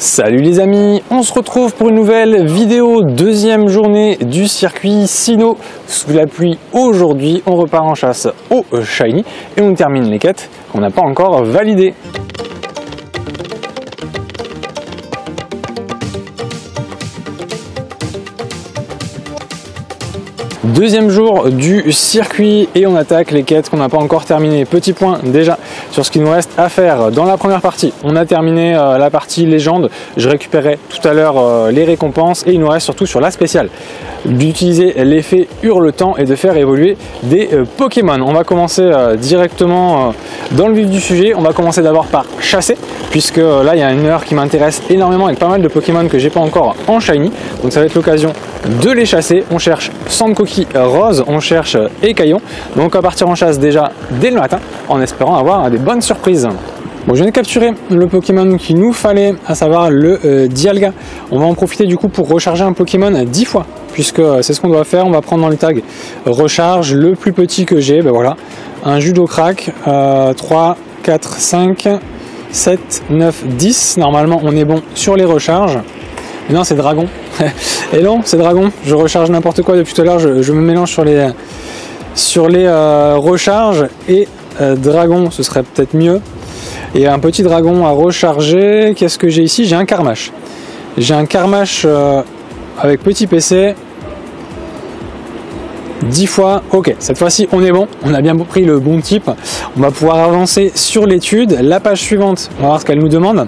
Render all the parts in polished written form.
Salut les amis, on se retrouve pour une nouvelle vidéo, deuxième journée du circuit Sinnoh. Sous la pluie aujourd'hui, on repart en chasse au Shiny et on termine les quêtes qu'on n'a pas encore validées. Deuxième jour du circuit et on attaque les quêtes qu'on n'a pas encore terminées. Petit point déjà sur ce qu'il nous reste à faire. Dans la première partie, on a terminé la partie légende. Je récupérais tout à l'heure les récompenses et il nous reste surtout sur la spéciale d'utiliser l'effet hurletant et de faire évoluer des Pokémon. On va commencer directement dans le vif du sujet. On va commencer d'abord par chasser puisque là il y a une heure qui m'intéresse énormément avec pas mal de Pokémon que j'ai pas encore en Shiny. Donc ça va être l'occasion de les chasser. On cherche 100coquilles Rose, on cherche Ekaillon, donc à partir en chasse déjà dès le matin en espérant avoir des bonnes surprises. Bon, je viens de capturer le Pokémon qu'il nous fallait, à savoir le Dialga. On va en profiter du coup pour recharger un Pokémon 10 fois puisque c'est ce qu'on doit faire. On va prendre dans le tag recharge le plus petit que j'ai, ben voilà, un Judo Crack, 3, 4, 5, 7, 9, 10. Normalement on est bon sur les recharges. Mais non, c'est dragon. Et non, c'est dragon. Je recharge n'importe quoi depuis tout à l'heure. Je me mélange sur les recharges et dragon. Ce serait peut-être mieux. Et un petit dragon à recharger. Qu'est-ce que j'ai ici? J'ai un Karmash. J'ai un Karmash avec petit PC. 10 fois, ok, cette fois-ci on est bon, on a bien pris le bon type, on va pouvoir avancer sur l'étude. La page suivante, on va voir ce qu'elle nous demande.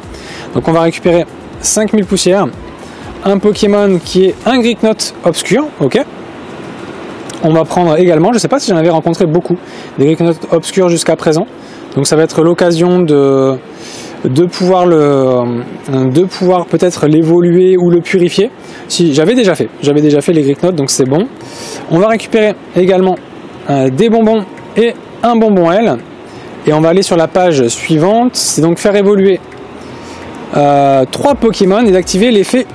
Donc on va récupérer 5000 poussières, un Pokémon qui est un Note obscur, ok. On va prendre également, je ne sais pas si j'en avais rencontré beaucoup, des Note obscurs jusqu'à présent, donc ça va être l'occasion de pouvoir peut-être l'évoluer ou le purifier. Si j'avais déjà fait les Notes, donc c'est bon. On va récupérer également des bonbons et un bonbon L, et on va aller sur la page suivante. C'est donc faire évoluer 3 Pokémon et d'activer l'effet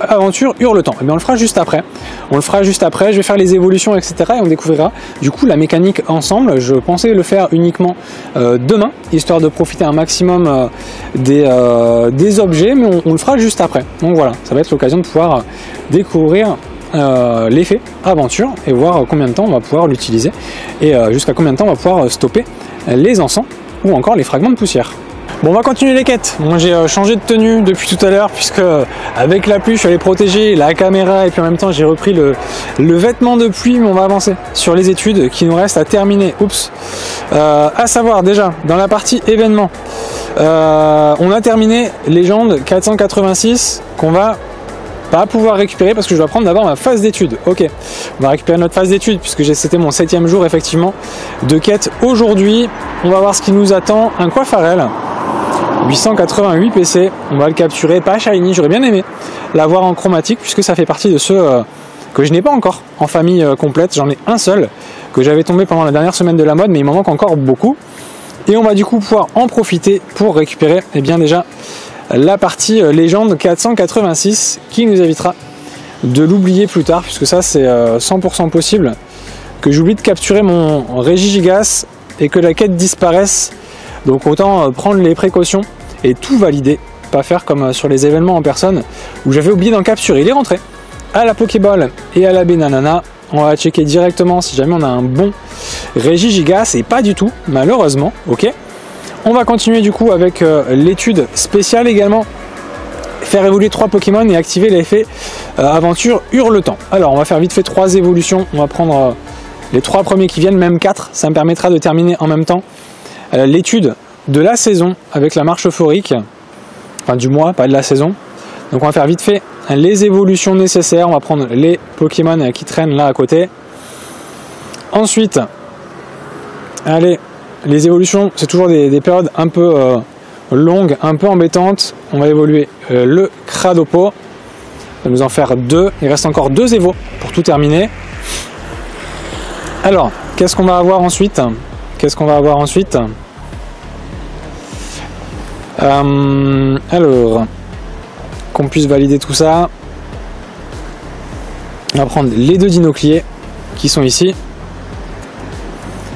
aventure hurletant. Et bien on le fera juste après. On le fera juste après, je vais faire les évolutions, etc. Et on découvrira du coup la mécanique ensemble. Je pensais le faire uniquement demain, histoire de profiter un maximum des objets, mais on le fera juste après. Donc voilà, ça va être l'occasion de pouvoir découvrir l'effet aventure et voir combien de temps on va pouvoir l'utiliser et jusqu'à combien de temps on va pouvoir stopper les encens ou encore les fragments de poussière. Bon, on va continuer les quêtes. Moi j'ai changé de tenue depuis tout à l'heure puisque avec la pluie je suis allé protéger la caméra et puis en même temps j'ai repris le vêtement de pluie. Mais on va avancer sur les études qui nous restent à terminer. Oups, à savoir déjà dans la partie événement, on a terminé légende 486 qu'on va pas pouvoir récupérer parce que je dois prendre d'abord ma phase d'étude. Ok, on va récupérer notre phase d'étude puisque c'était mon 7e jour effectivement de quête aujourd'hui. On va voir ce qui nous attend. Un coiffarel, 888 PC, on va le capturer, pas Shiny, j'aurais bien aimé l'avoir en chromatique puisque ça fait partie de ceux que je n'ai pas encore en famille complète. J'en ai un seul que j'avais tombé pendant la dernière semaine de la mode mais il m'en manque encore beaucoup. Et on va du coup pouvoir en profiter pour récupérer eh bien déjà la partie légende 486 qui nous évitera de l'oublier plus tard puisque ça c'est 100% possible que j'oublie de capturer mon Régigigas et que la quête disparaisse. Donc autant prendre les précautions et tout valider, pas faire comme sur les événements en personne où j'avais oublié d'en capturer. Il est rentré à la Pokéball et à la Bananana. On va checker directement si jamais on a un bon Régigigas et pas du tout malheureusement. Ok, on va continuer du coup avec l'étude spéciale également. Faire évoluer 3 Pokémon et activer l'effet aventure hurletant. Alors on va faire vite fait 3 évolutions. On va prendre les 3 premiers qui viennent, même 4. Ça me permettra de terminer en même temps l'étude de la saison avec la marche euphorique, enfin du mois, pas de la saison. Donc on va faire vite fait les évolutions nécessaires. On va prendre les Pokémon qui traînent là à côté. Ensuite, allez, les évolutions, c'est toujours des périodes un peu longues, un peu embêtantes. On va évoluer le Cradopo. On va nous en faire 2. Il reste encore 2 évos pour tout terminer. Alors, qu'est-ce qu'on va avoir ensuite? Qu'est-ce qu'on va avoir ensuite? Alors, qu'on puisse valider tout ça. On va prendre les 2 dinocliers qui sont ici.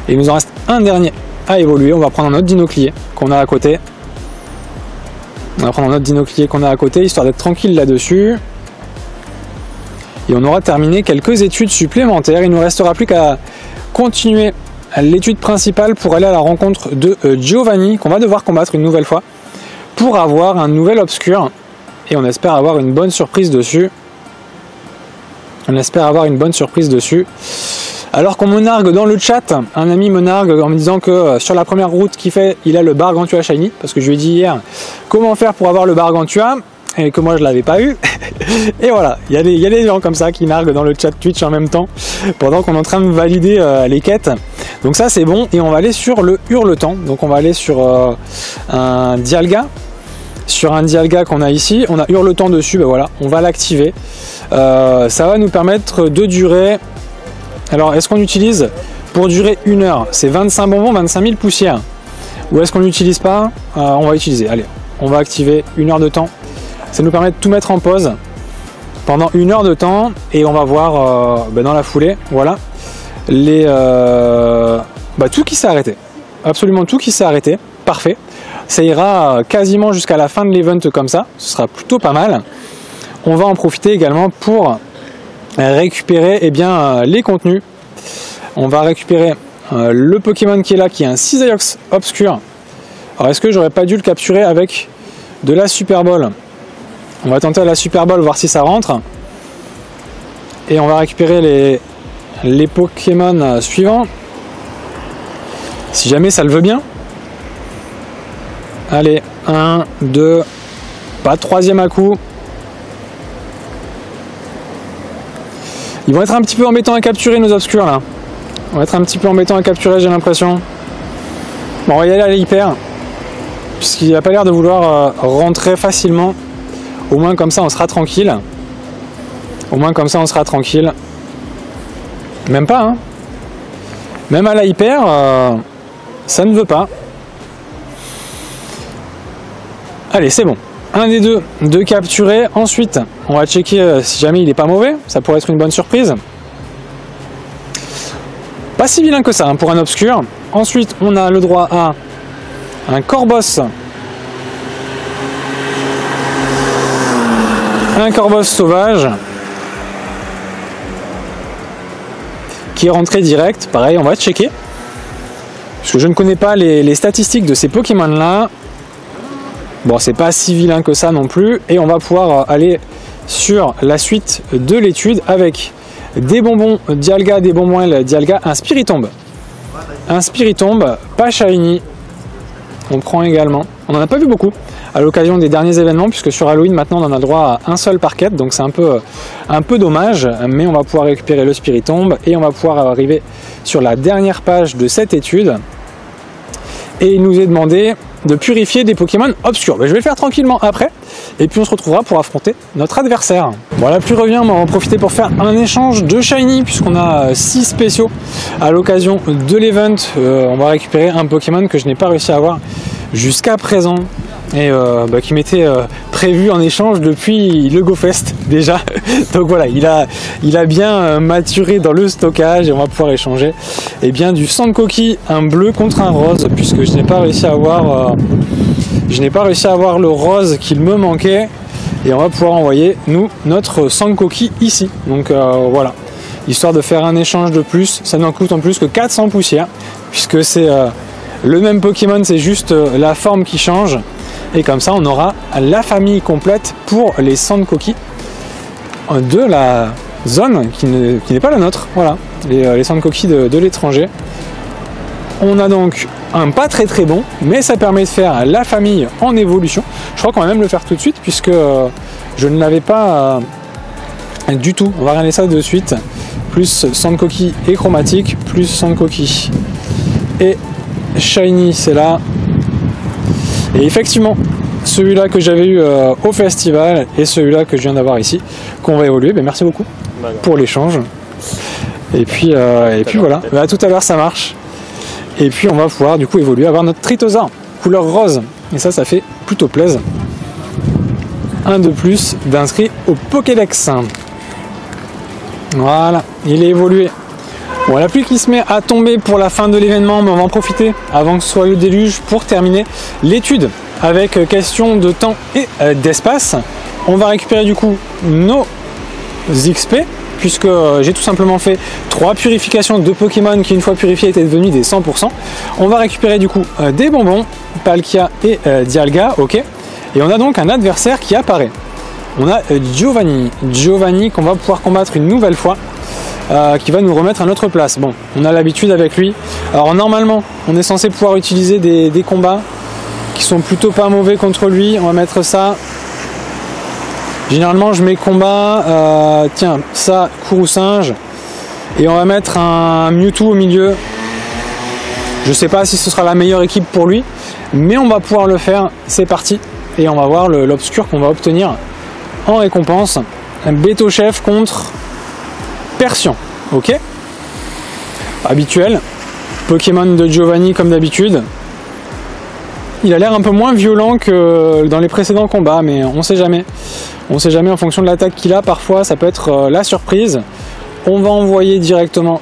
Et il nous en reste un dernier à évoluer. On va prendre un autre dinoclier qu'on a à côté. On va prendre notre dinoclier qu'on a à côté, histoire d'être tranquille là-dessus. Et on aura terminé quelques études supplémentaires. Il ne nous restera plus qu'à continuer l'étude principale pour aller à la rencontre de Giovanni, qu'on va devoir combattre une nouvelle fois, pour avoir un nouvel obscur. Et on espère avoir une bonne surprise dessus. Alors qu'on me nargue dans le chat, un ami me nargue en me disant que sur la première route qu'il fait, il a le Bargantua Shiny, parce que je lui ai dit hier comment faire pour avoir le Bargantua, et que moi je l'avais pas eu. Et voilà, il y a des gens comme ça qui narguent dans le chat Twitch en même temps, pendant qu'on est en train de valider les quêtes. Donc ça c'est bon, et on va aller sur le hurletant, donc on va aller sur un Dialga. Sur un Dialga qu'on a ici, on a hurletant dessus, ben voilà, on va l'activer. Ça va nous permettre de durer... Alors, est-ce qu'on utilise pour durer 1 heure? C'est 25 bonbons, 25 000 poussières. Ou est-ce qu'on n'utilise pas? On va utiliser. Allez, on va activer 1 heure de temps. Ça nous permet de tout mettre en pause pendant 1 heure de temps. Et on va voir ben dans la foulée, voilà, les, tout qui s'est arrêté. Absolument tout qui s'est arrêté. Parfait. Ça ira quasiment jusqu'à la fin de l'event comme ça. Ce sera plutôt pas mal. On va en profiter également pour... récupérer les contenus. On va récupérer le Pokémon qui est là, qui est un Cisaiox obscur. Alors est-ce que j'aurais pas dû le capturer avec de la Super Ball? On va tenter la Super Ball, voir si ça rentre. Et on va récupérer les Pokémon suivants. Si jamais ça le veut bien. Allez, 1, 2, pas troisième à coup. Ils vont être un petit peu embêtants à capturer, nos obscurs là. On va être un petit peu embêtants à capturer, j'ai l'impression. Bon, on va y aller à l'hyper, puisqu'il n'a pas l'air de vouloir rentrer facilement. Au moins comme ça on sera tranquille. Même pas, hein. Même à la hyper, ça ne veut pas. Allez, c'est bon. Un des deux de capturer. Ensuite, on va checker si jamais il n'est pas mauvais. Ça pourrait être une bonne surprise. Pas si vilain que ça hein, pour un obscur. Ensuite, on a le droit à un Corboss. Un Corboss sauvage. Qui est rentré direct. Pareil, on va checker. Parce que je ne connais pas les statistiques de ces Pokémon-là. Bon, c'est pas si vilain que ça non plus. Et on va pouvoir aller sur la suite de l'étude avec des bonbons Dialga, des bonbons Dialga, un Spiritombe. Un Spiritombe, pas Shiny. On prend également. On n'en a pas vu beaucoup à l'occasion des derniers événements, puisque sur Halloween, maintenant, on en a droit à un seul par quête. Donc c'est un peu dommage, mais on va pouvoir récupérer le Spiritombe. Et on va pouvoir arriver sur la dernière page de cette étude. Et il nous est demandé... de purifier des Pokémon obscurs. Mais je vais le faire tranquillement après, et puis on se retrouvera pour affronter notre adversaire. Bon, la pluie revient, mais on va en profiter pour faire un échange de Shiny, puisqu'on a 6 spéciaux à l'occasion de l'event. On va récupérer un Pokémon que je n'ai pas réussi à avoir jusqu'à présent, et qui m'était prévu en échange depuis le GoFest déjà. Donc voilà, il a bien maturé dans le stockage, et on va pouvoir échanger du sans-de-coquilles, un bleu contre un rose, puisque je n'ai pas réussi à avoir le rose qu'il me manquait, et on va pouvoir envoyer nous notre sans-de-coquilles ici. Donc voilà, histoire de faire un échange de plus. Ça n'en coûte en plus que 400 poussières, puisque c'est le même Pokémon, c'est juste la forme qui change. Et comme ça, on aura la famille complète pour les 100coquilles de la zone qui n'est pas la nôtre. Voilà, les 100coquilles de l'étranger. On a donc un pas très très bon, mais ça permet de faire la famille en évolution. Je crois qu'on va même le faire tout de suite, puisque je ne l'avais pas du tout. On va regarder ça de suite. Plus 100coquilles et chromatique, plus 100coquilles et Shiny, c'est là. Et effectivement, celui-là que j'avais eu au festival et celui-là que je viens d'avoir ici, qu'on va évoluer, ben merci beaucoup pour l'échange. Et puis voilà, à tout à l'heure ça marche. Et puis on va pouvoir du coup évoluer, avoir notre Tritosaur couleur rose. Et ça fait plutôt plaisir. Un de plus d'inscrit au Pokédex. Voilà, il est évolué. Bon, la pluie qui se met à tomber pour la fin de l'événement, mais on va en profiter avant que ce soit le déluge pour terminer l'étude avec question de temps et d'espace. On va récupérer du coup nos XP, puisque j'ai tout simplement fait 3 purifications de Pokémon qui, une fois purifiées, étaient devenues des 100%. On va récupérer du coup des bonbons, Palkia et Dialga, ok. Et on a donc un adversaire qui apparaît. On a Giovanni, qu'on va pouvoir combattre une nouvelle fois, qui va nous remettre à notre place. Bon, on a l'habitude avec lui. Alors normalement, on est censé pouvoir utiliser des combats qui sont plutôt pas mauvais contre lui. On va mettre ça. Généralement, je mets combat, tiens, ça, Courroucinge. Et on va mettre un Mewtwo au milieu. Je sais pas si ce sera la meilleure équipe pour lui, mais on va pouvoir le faire. C'est parti. Et on va voir l'obscur qu'on va obtenir en récompense. Un Béto Chef contre Persian. Ok. Habituel. Pokémon de Giovanni comme d'habitude. Il a l'air un peu moins violent que dans les précédents combats, mais on sait jamais. On sait jamais en fonction de l'attaque qu'il a. Parfois, ça peut être la surprise. On va envoyer directement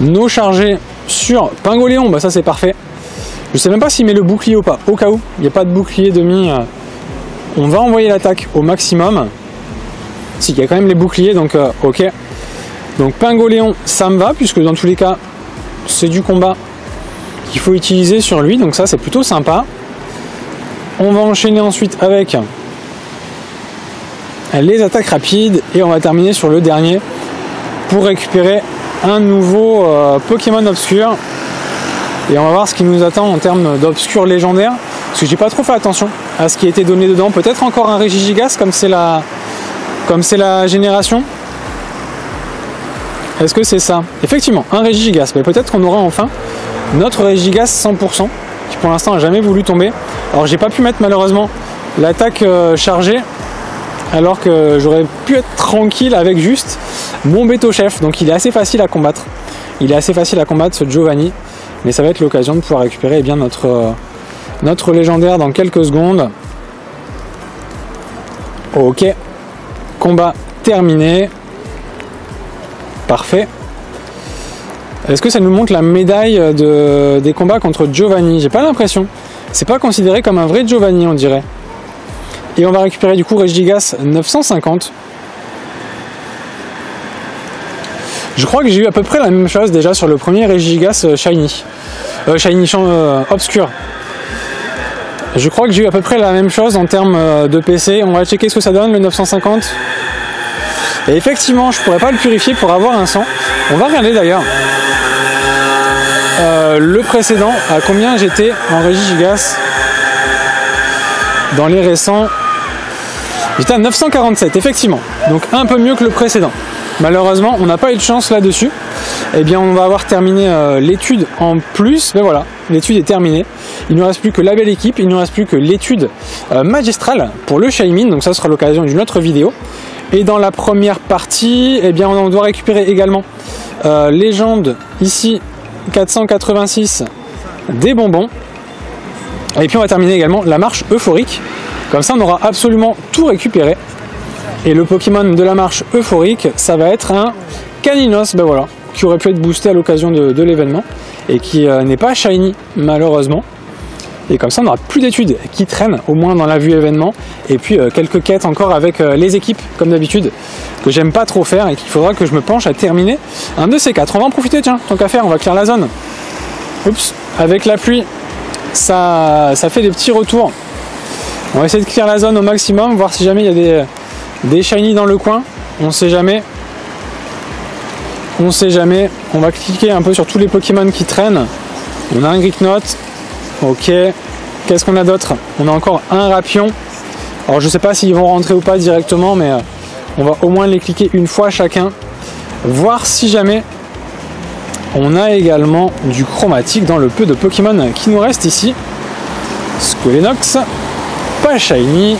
nos chargés sur Pingoléon. Bah ça, c'est parfait. Je sais même pas s'il met le bouclier ou pas. Au cas où, il n'y a pas de bouclier demi. On va envoyer l'attaque au maximum. Si, il y a quand même les boucliers, donc ok. Donc Pingoléon, ça me va, puisque dans tous les cas, c'est du combat qu'il faut utiliser sur lui, donc ça c'est plutôt sympa. On va enchaîner ensuite avec les attaques rapides et on va terminer sur le dernier pour récupérer un nouveau Pokémon obscur. Et on va voir ce qui nous attend en termes d'obscur légendaire, parce que j'ai pas trop fait attention à ce qui a été donné dedans. Peut-être encore un Régigigas, comme c'est la génération. Est-ce que c'est ça? Effectivement, un Régigigas, mais peut-être qu'on aura enfin notre Régigigas 100%, qui pour l'instant n'a jamais voulu tomber. Alors j'ai pas pu mettre malheureusement l'attaque chargée, alors que j'aurais pu être tranquille avec juste mon Béto Chef. Donc il est assez facile à combattre. Il est assez facile à combattre ce Giovanni, mais ça va être l'occasion de pouvoir récupérer eh bien, notre légendaire dans quelques secondes. Ok, combat terminé. Parfait. Est-ce que ça nous montre la médaille des combats contre Giovanni? J'ai pas l'impression. C'est pas considéré comme un vrai Giovanni, on dirait. Et on va récupérer du coup Régigigas 950. Je crois que j'ai eu à peu près la même chose déjà sur le premier Régigigas Shiny. Obscur. Je crois que j'ai eu à peu près la même chose en termes de PC. On va checker ce que ça donne, le 950. Et effectivement, je pourrais pas le purifier pour avoir un 100. On va regarder d'ailleurs le précédent, à combien j'étais en Régigigas. Dans les récents, j'étais à 947, effectivement. Donc un peu mieux que le précédent. Malheureusement, on n'a pas eu de chance là-dessus. Eh bien, on va avoir terminé l'étude en plus. Mais voilà, l'étude est terminée. Il ne nous reste plus que la belle équipe. Il ne nous reste plus que l'étude magistrale pour le Shaymin. Donc ça sera l'occasion d'une autre vidéo. Et dans la première partie, eh bien, on doit récupérer également légende ici 486 des bonbons. Et puis on va terminer également la marche euphorique. Comme ça, on aura absolument tout récupéré. Et le Pokémon de la marche euphorique, ça va être un Caninos, ben voilà, qui aurait pu être boosté à l'occasion de l'événement et qui n'est pas shiny malheureusement. Et comme ça, on n'aura plus d'études qui traînent, au moins dans la vue événement. Et puis quelques quêtes encore avec les équipes, comme d'habitude, que j'aime pas trop faire et qu'il faudra que je me penche à terminer un de ces quatre. On va en profiter, tiens, tant qu'à faire, on va clear la zone. Oups, avec la pluie, ça fait des petits retours. On va essayer de clear la zone au maximum, voir si jamais il y a des shiny dans le coin. On sait jamais. On sait jamais. On va cliquer un peu sur tous les Pokémon qui traînent. On a un Grignote. Ok, qu'est-ce qu'on a d'autre? On a encore un Rapion. Alors je sais pas s'ils vont rentrer ou pas directement, mais on va au moins les cliquer une fois chacun. Voir si jamais on a également du chromatique dans le peu de Pokémon qui nous reste ici. Scolénox, pas shiny.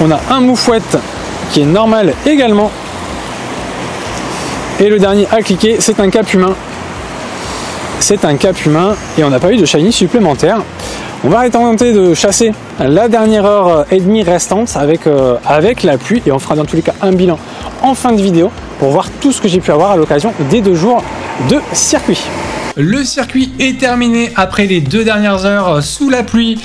On a un Moufouette qui est normal également. Et le dernier à cliquer, c'est un cap humain. C'est un cap humain et on n'a pas eu de shiny supplémentaire. On va tenter de chasser la dernière heure et demie restante avec la pluie et on fera dans tous les cas un bilan en fin de vidéo pour voir tout ce que j'ai pu avoir à l'occasion des 2 jours de circuit. Le circuit est terminé après les 2 dernières heures sous la pluie,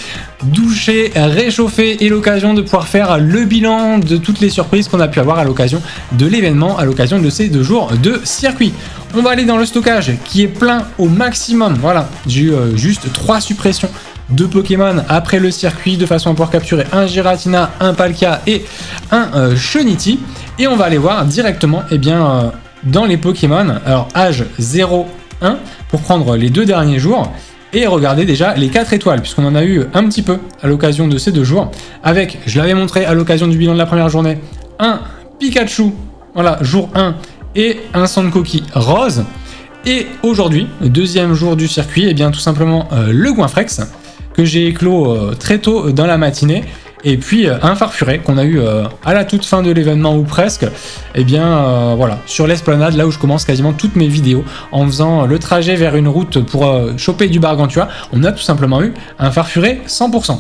douché, réchauffé et l'occasion de pouvoir faire le bilan de toutes les surprises qu'on a pu avoir à l'occasion de l'événement, à l'occasion de ces 2 jours de circuit. On va aller dans le stockage qui est plein au maximum. Voilà, j'ai eu juste 3 suppressions de Pokémon après le circuit de façon à pouvoir capturer un Giratina, un Palkia et un Shunity. Et on va aller voir directement dans les Pokémon, alors âge 0-1, pour prendre les 2 derniers jours et regarder déjà les 4 étoiles, puisqu'on en a eu un petit peu à l'occasion de ces 2 jours. Avec, je l'avais montré à l'occasion du bilan de la première journée, un Pikachu, voilà, jour 1, et un sans-de-coquilles rose. Et aujourd'hui, 2e jour du circuit, et bien tout simplement le Goinfrex, que j'ai éclos très tôt dans la matinée. Et puis un Farfuré qu'on a eu à la toute fin de l'événement ou presque, voilà, sur l'esplanade, là où je commence quasiment toutes mes vidéos en faisant le trajet vers une route pour choper du Bargantua, on a tout simplement eu un Farfuré 100%.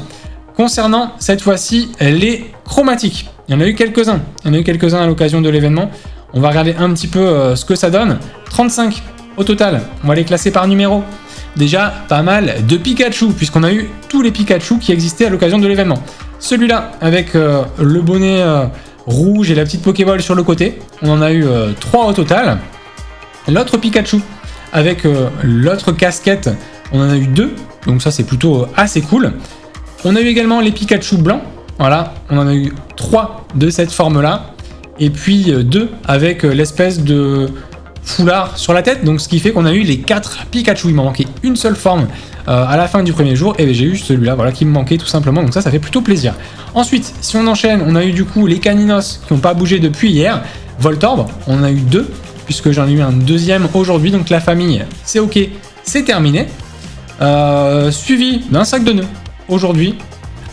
Concernant cette fois-ci les chromatiques, il y en a eu quelques-uns, à l'occasion de l'événement. On va regarder un petit peu ce que ça donne. 35 au total, on va les classer par numéro. Déjà pas mal de Pikachu, puisqu'on a eu tous les Pikachu qui existaient à l'occasion de l'événement. Celui-là avec le bonnet rouge et la petite Pokéball sur le côté, on en a eu 3 au total. L'autre Pikachu avec l'autre casquette, on en a eu 2, donc ça c'est plutôt assez cool. On a eu également les Pikachu blancs, voilà, on en a eu 3 de cette forme-là, et puis 2 avec l'espèce de foulard sur la tête, donc ce qui fait qu'on a eu les 4 Pikachu. Il m'a manqué une seule forme à la fin du 1er jour, et j'ai eu celui-là, voilà, qui me manquait tout simplement, donc ça, ça fait plutôt plaisir. Ensuite, si on enchaîne, on a eu du coup les Caninos qui n'ont pas bougé depuis hier. Voltorb, on en a eu 2, puisque j'en ai eu un 2e aujourd'hui, donc la famille, c'est ok, c'est terminé. Suivi d'un sac de nœuds aujourd'hui,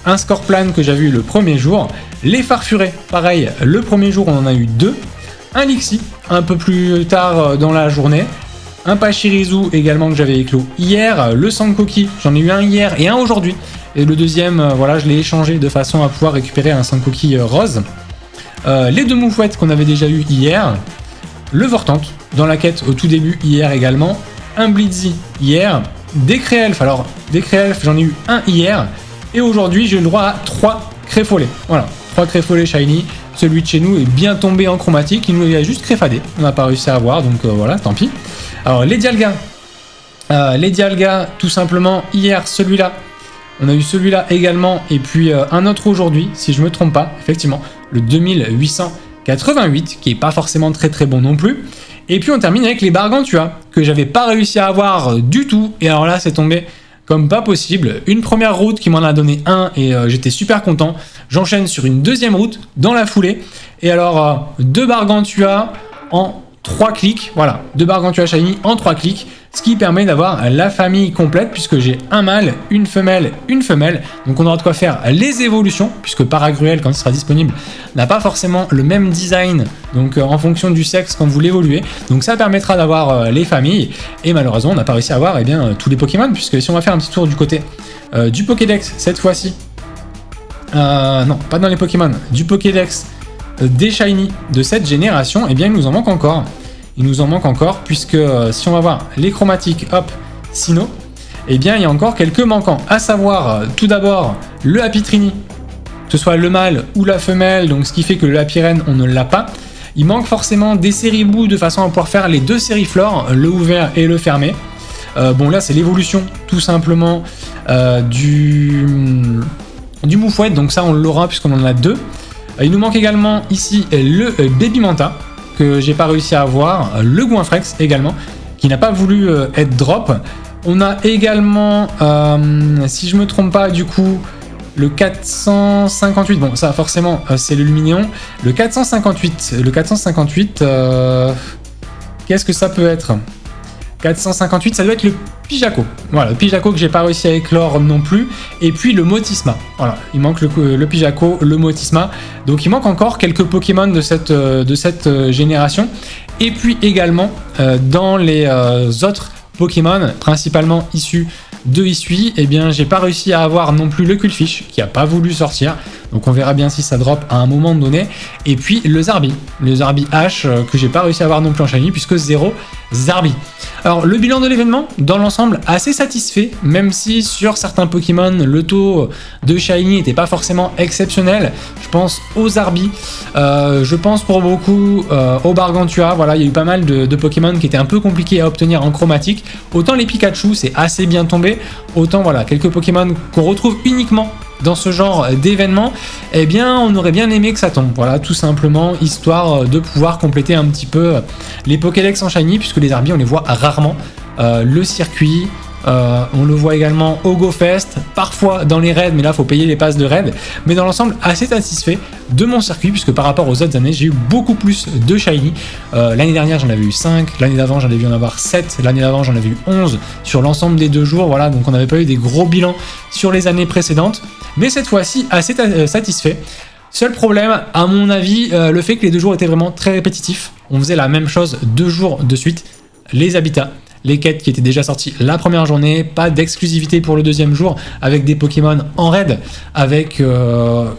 un Scorplan que j'avais eu le 1er jour, les Farfurés, pareil, le 1er jour, on en a eu 2, un Lixi un peu plus tard dans la journée, un Pachirisu également que j'avais éclos hier, le sans-de-coquilles, j'en ai eu un hier et un aujourd'hui, et le 2e, voilà, je l'ai échangé de façon à pouvoir récupérer un sans-de-coquilles rose, les 2 moufouettes qu'on avait déjà eu hier, le Vortante dans la quête au tout début hier également, un Blitzy hier, des Créelfs, alors des Créelfs j'en ai eu un hier, et aujourd'hui j'ai le droit à 3 Créfollets, voilà, 3 Créfollets Shiny. Celui de chez nous est bien tombé en chromatique, il nous a juste créfadé, on n'a pas réussi à avoir, donc voilà, tant pis. Alors les Dialga, tout simplement, hier celui-là, on a eu celui-là également, et puis un autre aujourd'hui, si je ne me trompe pas, effectivement, le 2888, qui n'est pas forcément très bon non plus. Et puis on termine avec les Bargantua, que j'avais pas réussi à avoir du tout, et alors là c'est tombé comme pas possible. Une 1re route qui m'en a donné un, et j'étais super content. J'enchaîne sur une 2e route dans la foulée. Et alors 2 Bargantua en 3 clics. Voilà, 2 Bargantua Shiny en 3 clics. Ce qui permet d'avoir la famille complète, puisque j'ai un mâle, une femelle, Donc on aura de quoi faire les évolutions, puisque Paragruel, quand il sera disponible, n'a pas forcément le même design, donc en fonction du sexe quand vous l'évoluez. Donc ça permettra d'avoir les familles. Et malheureusement, on n'a pas réussi à avoir tous les Pokémon, puisque si on va faire un petit tour du côté du Pokédex cette fois-ci. Non, pas dans les Pokémon, du Pokédex des Shiny de cette génération, il nous en manque encore. Il nous en manque encore, puisque si on va voir les chromatiques, hop, Sinnoh, il y a encore quelques manquants, à savoir tout d'abord le Happy Trini, que ce soit le mâle ou la femelle, donc ce qui fait que le Happy Reine, on ne l'a pas. Il manque forcément des séribous de façon à pouvoir faire les 2 sériflores, le ouvert et le fermé. Bon, là, c'est l'évolution, tout simplement, du Moufouette, donc ça, on l'aura puisqu'on en a 2. Il nous manque également ici le Baby Manta, que j'ai pas réussi à avoir, le Goinfrex également, qui n'a pas voulu être drop. On a également, si je me trompe pas, du coup, le 458, bon ça forcément c'est le Lumignon, le 458, qu'est-ce que ça peut être? 458, ça doit être le Pijako. Voilà, le Pijako que j'ai pas réussi à éclore non plus. Et puis le Motisma. Voilà, il manque le Pijako, le Motisma. Donc il manque encore quelques Pokémon de cette génération. Et puis également dans les autres Pokémon, principalement issus de Hisui, j'ai pas réussi à avoir non plus le Culfish, qui a pas voulu sortir. Donc on verra bien si ça drop à un moment donné. Et puis le Zarbi H que j'ai pas réussi à avoir non plus en Shiny puisque 0 Zarbi. Alors le bilan de l'événement, dans l'ensemble, assez satisfait, même si sur certains Pokémon, le taux de Shiny n'était pas forcément exceptionnel. Je pense aux Zarbi, je pense pour beaucoup aux Bargantua, voilà, il y a eu pas mal de Pokémon qui étaient un peu compliqués à obtenir en chromatique. Autant les Pikachu, c'est assez bien tombé, autant voilà, quelques Pokémon qu'on retrouve uniquement dans ce genre d'événement, eh bien on aurait bien aimé que ça tombe, voilà, tout simplement, histoire de pouvoir compléter un petit peu les Pokédex en Shiny, puisque les Zarbi on les voit rarement, le circuit, on le voit également au GoFest, parfois dans les raids, mais là faut payer les passes de raid, mais dans l'ensemble assez satisfait de mon circuit, puisque par rapport aux autres années, j'ai eu beaucoup plus de Shiny, l'année dernière j'en avais eu 5, l'année d'avant j'en avais eu en avoir 7, l'année d'avant j'en avais eu 11 sur l'ensemble des 2 jours, voilà, donc on n'avait pas eu des gros bilans sur les années précédentes, mais cette fois-ci assez satisfait. Seul problème, à mon avis, le fait que les 2 jours étaient vraiment très répétitifs, on faisait la même chose 2 jours de suite, les habitats, les quêtes qui étaient déjà sorties la première journée, pas d'exclusivité pour le 2e jour, avec des Pokémon en raid, avec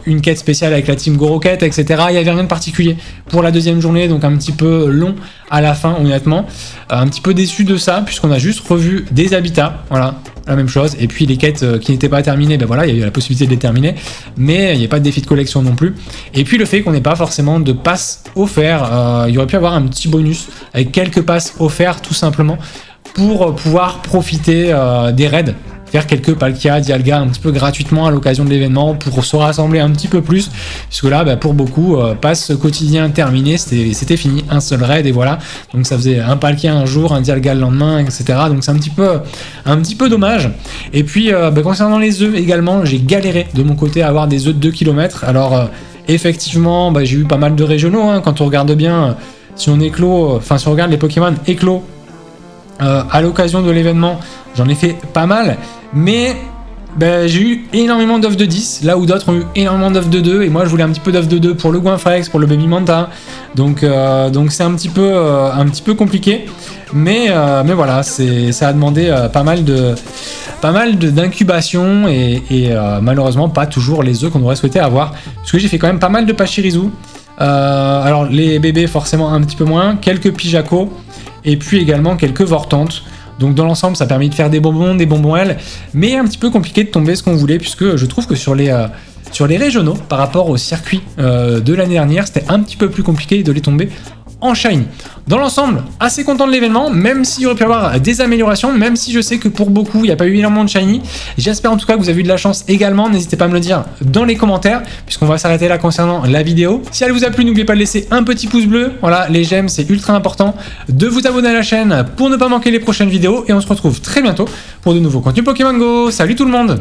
une quête spéciale avec la team Go Rocket, etc. Il n'y avait rien de particulier pour la 2e journée, donc un petit peu long à la fin, honnêtement. Un petit peu déçu de ça, puisqu'on a juste revu des habitats, voilà, la même chose. Et puis les quêtes qui n'étaient pas terminées, ben voilà, il y a eu la possibilité de les terminer, mais il n'y a pas de défi de collection non plus. Et puis le fait qu'on n'ait pas forcément de passes offerts, il y aurait pu avoir un petit bonus, avec quelques passes offertes tout simplement, pour pouvoir profiter des raids, faire quelques Palkia, Dialga un petit peu gratuitement à l'occasion de l'événement pour se rassembler un petit peu plus, puisque là bah, pour beaucoup, passe quotidien terminé, c'était fini, un seul raid et voilà, donc ça faisait un Palkia un jour, un Dialga le lendemain, etc. Donc c'est un petit peu dommage. Et puis bah, concernant les œufs également, j'ai galéré de mon côté à avoir des œufs de 2 km, alors effectivement bah, j'ai eu pas mal de régionaux, hein, quand on regarde bien, si on éclos, enfin si on regarde les Pokémon éclos, à l'occasion de l'événement, j'en ai fait pas mal, mais ben, j'ai eu énormément d'offres de 10, là où d'autres ont eu énormément d'offres de 2, et moi je voulais un petit peu d'offres de 2 pour le Goinfrex, pour le Baby Manta, donc c'est un petit peu compliqué, mais voilà, ça a demandé pas mal d'incubation, et malheureusement pas toujours les œufs qu'on aurait souhaité avoir, parce que j'ai fait quand même pas mal de Pachirisu, alors les bébés forcément un petit peu moins, quelques Pijako, et puis également quelques Vortantes. Donc dans l'ensemble, ça a permis de faire des bonbons L, mais un petit peu compliqué de tomber ce qu'on voulait, puisque je trouve que sur les régionaux, par rapport au circuit de l'année dernière, c'était un petit peu plus compliqué de les tomber en Shiny. Dans l'ensemble, assez content de l'événement, même s'il aurait pu y avoir des améliorations, même si je sais que pour beaucoup, il n'y a pas eu énormément de Shiny. J'espère en tout cas que vous avez eu de la chance également. N'hésitez pas à me le dire dans les commentaires, puisqu'on va s'arrêter là concernant la vidéo. Si elle vous a plu, n'oubliez pas de laisser un petit pouce bleu. Voilà, les j'aime, c'est ultra important. De vous abonner à la chaîne pour ne pas manquer les prochaines vidéos. Et on se retrouve très bientôt pour de nouveaux contenus Pokémon Go. Salut tout le monde!